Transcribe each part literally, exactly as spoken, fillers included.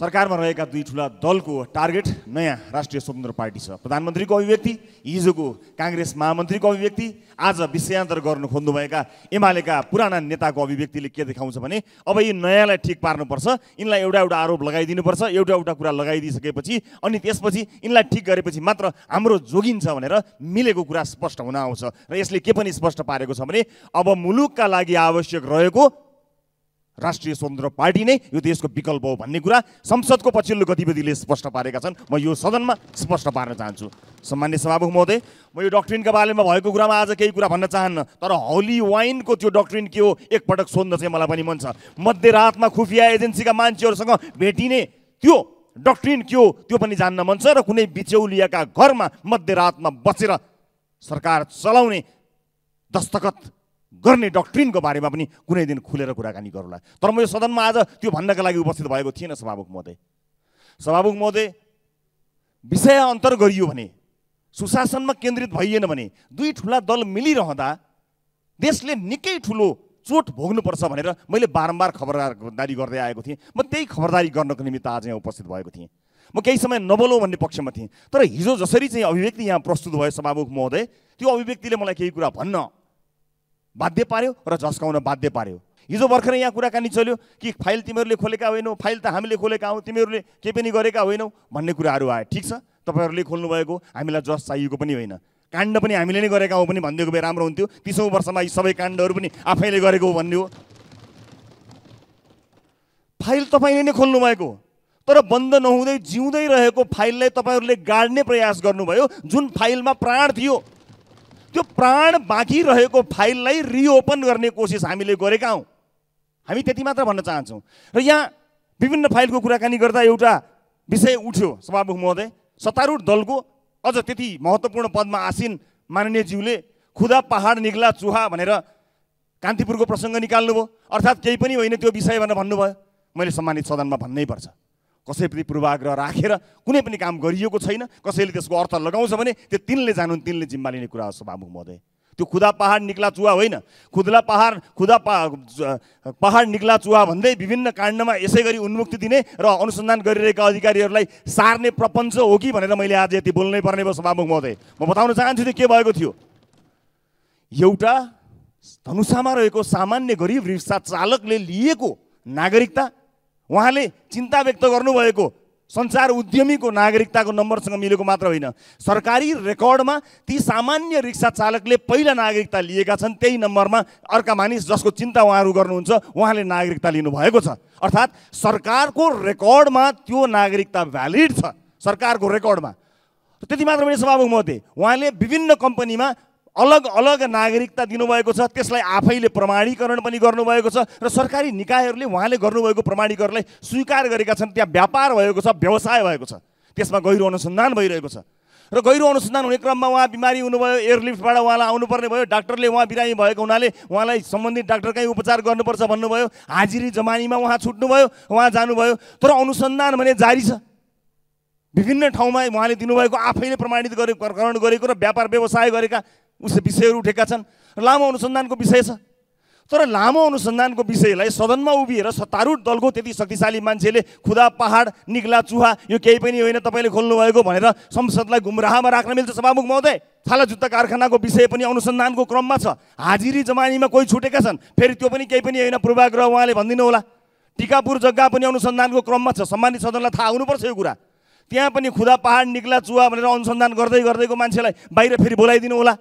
सरकारमा रहेका दुई ठूला दलको टार्गेट नयाँ राष्ट्रिय स्वतन्त्र पार्टी छ। प्रधानमन्त्रीको अभिव्यक्ति, हिजोको कांग्रेस महामन्त्रीको अभिव्यक्ति, आज विषयान्तर गर्न खोज्नुभएका एमालेका पुराना नेताको अभिव्यक्तिले के देखाउँछ भने अब यो नयाँलाई ठिक पार्नुपर्छ, इनलाई एउटा एउटा आरोप लगाइदिनुपर्छ, एउटा एउटा कुरा लगाइदिसकेपछि अनि त्यसपछि इनलाई ठिक गरेपछि मात्र हाम्रो जोगिन्छ भनेर मिलेको कुरा स्पष्ट हुन आउँछ। र यसले के पनि स्पष्ट पारेको छ भने अब मुलुकका लागि आवश्यक रहेको राष्ट्रिय स्वतन्त्र पार्टी नै यो देशको विकल्प हो भन्ने कुरा संसदको पछिल्लो गतिविधिले स्पष्ट पारेका छन्। म यो सदनमा स्पष्ट पार्न चाहन्छु। सम्मान्य सभामुख महोदय, म यो डक्ट्रिनका बारेमा भएको कुरामा आज केही कुरा भन्न चाहन्न, तर हौली वाइनको त्यो डक्ट्रिन के हो एकपटक सोध्न चाहिँ मलाई पनि मन छ। मध्यरातमा खुफिया एजेन्सीका मान्छेहरूसँग भेटिने त्यो डक्ट्रिन के हो त्यो पनि जान्न मन छ, र कुनै बिचौलियाका घरमा मध्यरातमा बसेर सरकार चलाउने दस्तखत गर्ने डक्ट्रिनको बारेमा पनि कुनै दिन खुलेर कुराकानी गरौँला। तर म यो सदनमा आज त्यो भन्नका लागि उपस्थित भएको थिएन। सभामुख महोदय, सभामुख महोदय विषय अन्तर गरियो भने, सुशासनमा केन्द्रित भइएन भने, दुई ठुला दल मिलिरहँदा देशले निकै ठुलो चोट भोग्नुपर्छ भनेर मैले बारम्बार खबरदारी गर्दै आएको थिएँ। म त्यही खबरदारी गर्नको निमित्त आज यहाँ उपस्थित भएको थिएँ। म केही समय नबोलौँ भन्ने पक्षमा थिएँ, तर हिजो जसरी चाहिँ अभिव्यक्ति यहाँ प्रस्तुत भयो सभामुख महोदय, त्यो अभिव्यक्तिले मलाई केही कुरा भन्न बाध्य पार्यो र झस्काउन बाध्य पार्यो। हिजो भर्खरै यहाँ कुराकानी चल्यो कि फाइल तिमीहरूले खोलेका होइनौ, फाइल त हामीले खोलेका हौँ, तिमीहरूले केही पनि गरेका होइनौ भन्ने कुराहरू आए। ठिक छ, तपाईँहरूले खोल्नु भएको, हामीलाई जस चाहिएको पनि होइन, काण्ड पनि हामीले नै गरेका हौँ पनि भनिदिएको भए राम्रो हुन्थ्यो। तिसौँ वर्षमा यी सबै काण्डहरू पनि आफैले गरेको हो भन्ने हो। फाइल तपाईँले नै खोल्नु भएको, तर बन्द नहुँदै जिउँदै रहेको फाइललाई तपाईँहरूले गाड्ने प्रयास गर्नुभयो। जुन फाइलमा प्राण थियो त्यो प्राण बाँकी रहेको फाइललाई रिओपन गर्ने कोसिस हामीले गरेका हौँ। हामी त्यति मात्र भन्न चाहन्छौँ। र यहाँ विभिन्न फाइलको कुराकानी गर्दा एउटा विषय उठ्यो सभामुख महोदय, सत्तारूढ दलको अझ त्यति महत्त्वपूर्ण पदमा आसीन माननीयज्यूले खुदा पहाड निग्ला चुहा भनेर कान्तिपुरको प्रसङ्ग निकाल्नुभयो। अर्थात् केही पनि होइन त्यो विषय भनेर भन्नुभयो। मैले सम्मानित सदनमा भन्नैपर्छ, कसैप्रति पूर्वाग्रह राखेर कुनै पनि काम गरिएको छैन। कसैले त्यसको अर्थ लगाउँछ भने त्यो तिनले जानुन्, तिनले जिम्मा लिने कुरा हो सभामुख महोदय। त्यो खुदा पहाड निक्ला चुहा होइन, खुदला पहाड खुदा पहाड निक्ला चुहा भन्दै विभिन्न काण्डमा यसै गरी उन्मुक्ति दिने र अनुसन्धान गरिरहेका अधिकारीहरूलाई सार्ने प्रपञ्च हो कि भनेर मैले आज यति बोल्नै पर्ने भयो सभामुख महोदय। म बताउन चाहन्छु त्यो के भएको थियो। एउटा धनुषामा रहेको सामान्य गरिब रिक्सा चालकले लिएको नागरिकता, उहाँले चिन्ता व्यक्त गर्नुभएको संचार उद्यमीको नागरिकताको नम्बरसँग मिलेको मात्र होइन, सरकारी रेकर्डमा ती सामान्य रिक्सा चालकले पहिला नागरिकता लिएका छन्, त्यही नम्बरमा अर्का मानिस जसको चिन्ता उहाँहरू गर्नुहुन्छ उहाँले नागरिकता लिनुभएको छ। अर्थात् सरकारको रेकर्डमा त्यो नागरिकता भ्यालिड छ, सरकारको रेकर्डमा। त्यति मात्र पनि सभामुख महोदय, उहाँले विभिन्न कम्पनीमा अलग अलग नागरिकता दिनुभएको छ, त्यसलाई आफैले प्रमाणीकरण पनि गर्नुभएको छ, र सरकारी निकायहरूले उहाँले गर्नुभएको प्रमाणीकरणलाई स्वीकार गरेका छन्। त्यहाँ व्यापार भएको छ, व्यवसाय भएको छ, त्यसमा गहिरो अनुसन्धान भइरहेको छ, र गहिरो अनुसन्धान हुने क्रममा उहाँ बिमारी हुनुभयो, एयरलिफ्टबाट उहाँलाई आउनुपर्ने भयो, डाक्टरले उहाँ बिरामी भएको हुनाले उहाँलाई सम्बन्धित डाक्टरकै उपचार गर्नुपर्छ भन्नुभयो, हाजिरी जमानीमा उहाँ छुट्नुभयो, उहाँ जानुभयो, तर अनुसन्धान भने जारी छ। विभिन्न ठाउँमा उहाँले दिनुभएको आफैले प्रमाणीकरण गरेको र व्यापार व्यवसाय गरेका उसले विषयहरू उठेका छन्। लामो अनुसन्धानको विषय छ, तर लामो अनुसन्धानको विषयलाई सदनमा उभिएर सत्तारूढ दलको त्यति शक्तिशाली मान्छेले खुदा पहाड निक्ला चुहा यो केही पनि होइन तपाईँले खोल्नुभएको भनेर संसदलाई गुमराहमा राख्न मिल्छ सभामुख महोदय। थाला जुत्ता कारखानाको विषय पनि अनुसन्धानको क्रममा छ, हाजिरी जमानीमा कोही छुटेका छन्, फेरि त्यो पनि केही पनि होइन, पूर्वाग्रह उहाँले भनिदिनु होला। टिकापुर जग्गा पनि अनुसन्धानको क्रममा छ, सम्मानित सदनलाई थाहा हुनुपर्छ यो कुरा। त्यहाँ पनि खुदा पहाड निक्ला चुहा भनेर अनुसन्धान गर्दै गर्दैको मान्छेलाई बाहिर फेरि बोलाइदिनु होला।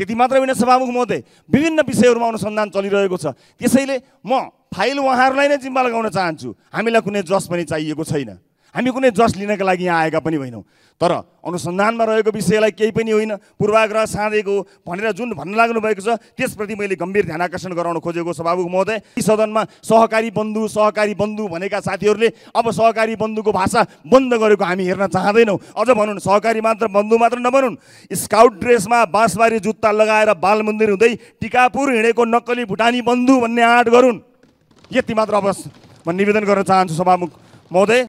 त्यति मात्र होइन सभामुख महोदय, विभिन्न विषयहरूमा अनुसन्धान चलिरहेको छ। त्यसैले म फाइल उहाँहरूलाई नै जिम्मा लगाउन चाहन्छु। हामीलाई कुनै जस पनि चाहिएको छैन, हामी कुनै जस लिनका लागि यहाँ आएका पनि होइनौँ, तर अनुसन्धानमा रहेको विषयलाई केही पनि होइन, पूर्वाग्रह साँधेको भनेर जुन भन्न लाग्नु भएको छ त्यसप्रति मैले गम्भीर ध्यान आकर्षण गराउन खोजेको सभामुख महोदय। सदनमा सहकारी बन्धु सहकारी बन्धु भनेका साथीहरूले अब सहकारी बन्धुको भाषा बन्द गरेको हामी हेर्न चाहँदैनौँ। अझ भनौँ, सहकारी मात्र बन्धु मात्र नभनौँ, स्काउट ड्रेसमा बाँसबारी जुत्ता लगाएर बाल मन्दिर हुँदै टिकापुर हिँडेको नक्कली भुटानी बन्धु भन्ने आँट गरून्। यति मात्र अवश्य म निवेदन गर्न चाहन्छु सभामुख महोदय।